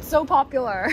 So popular.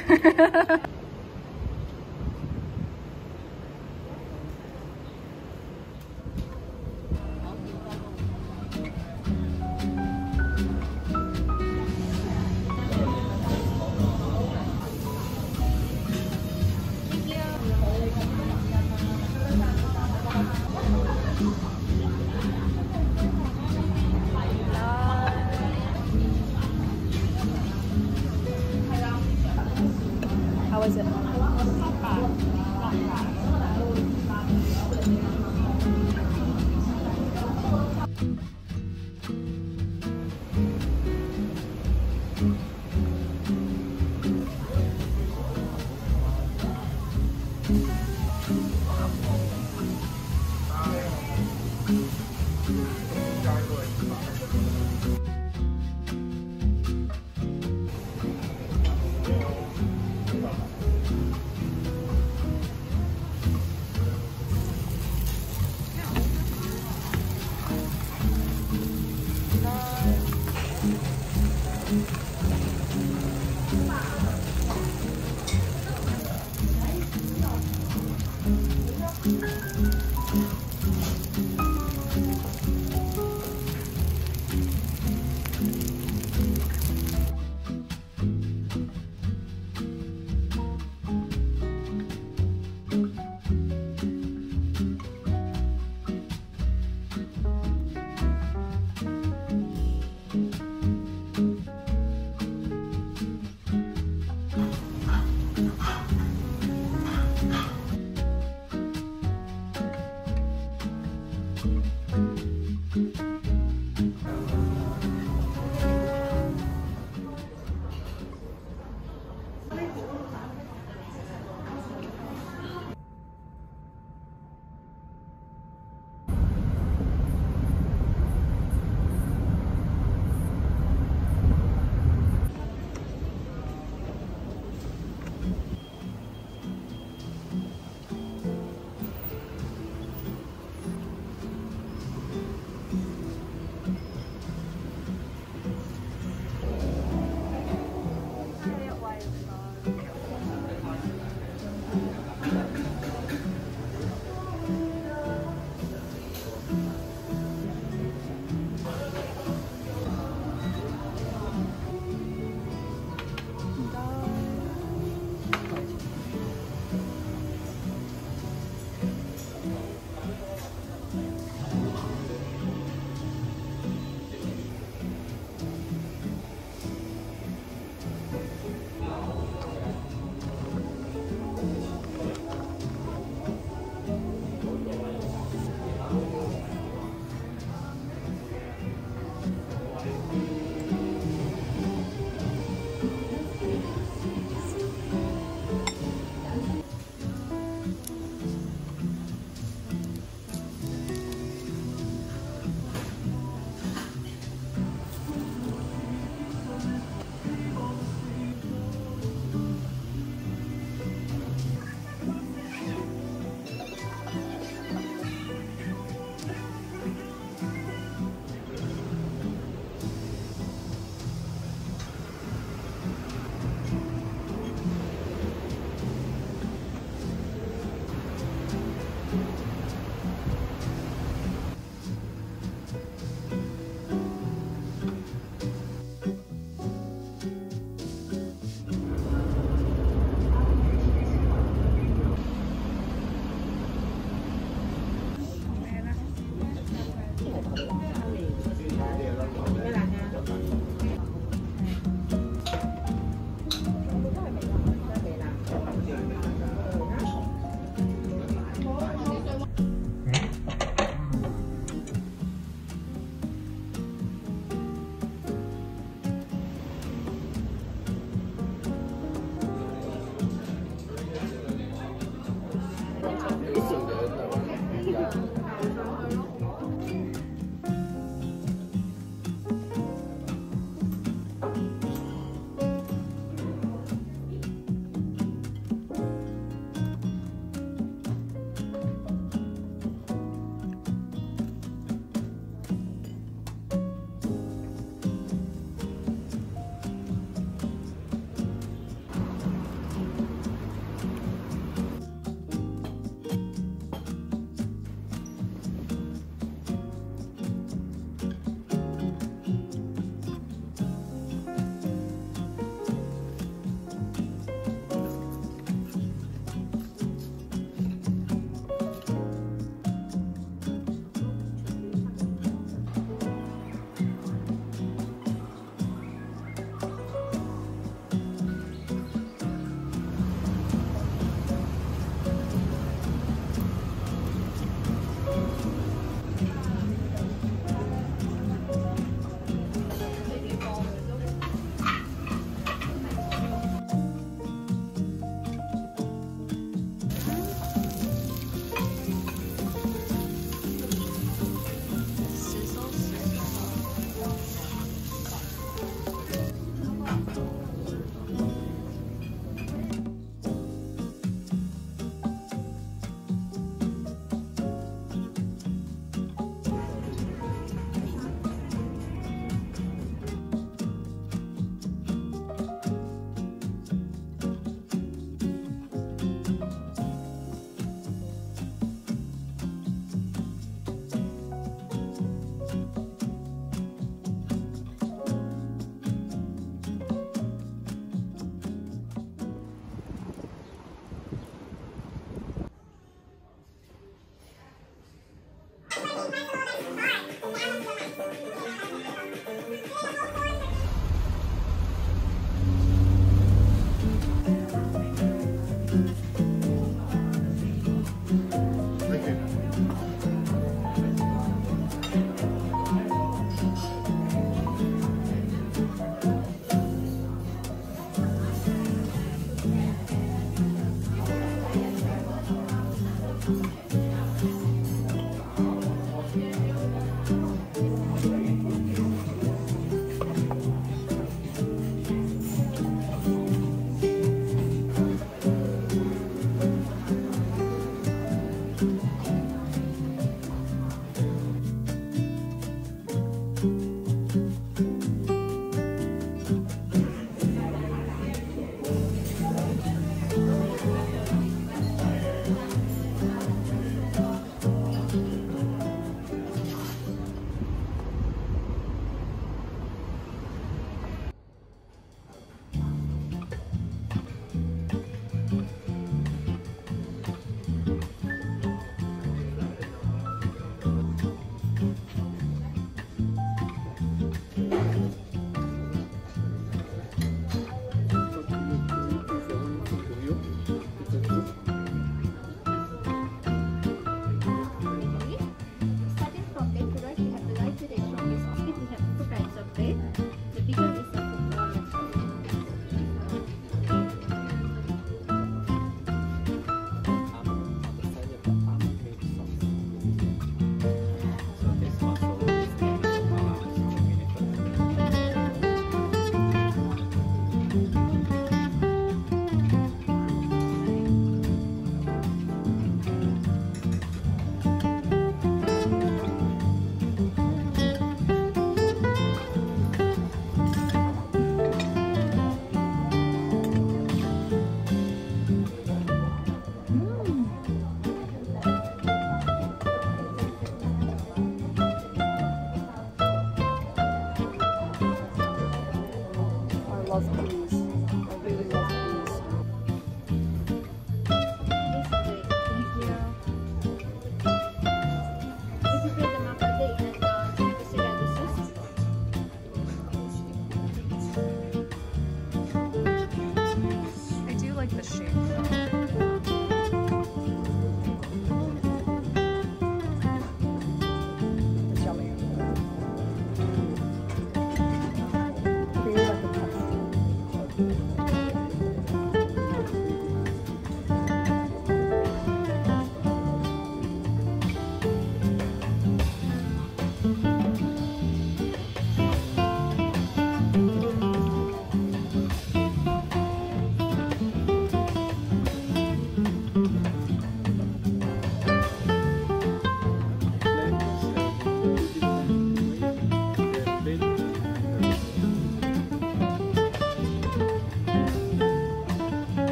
was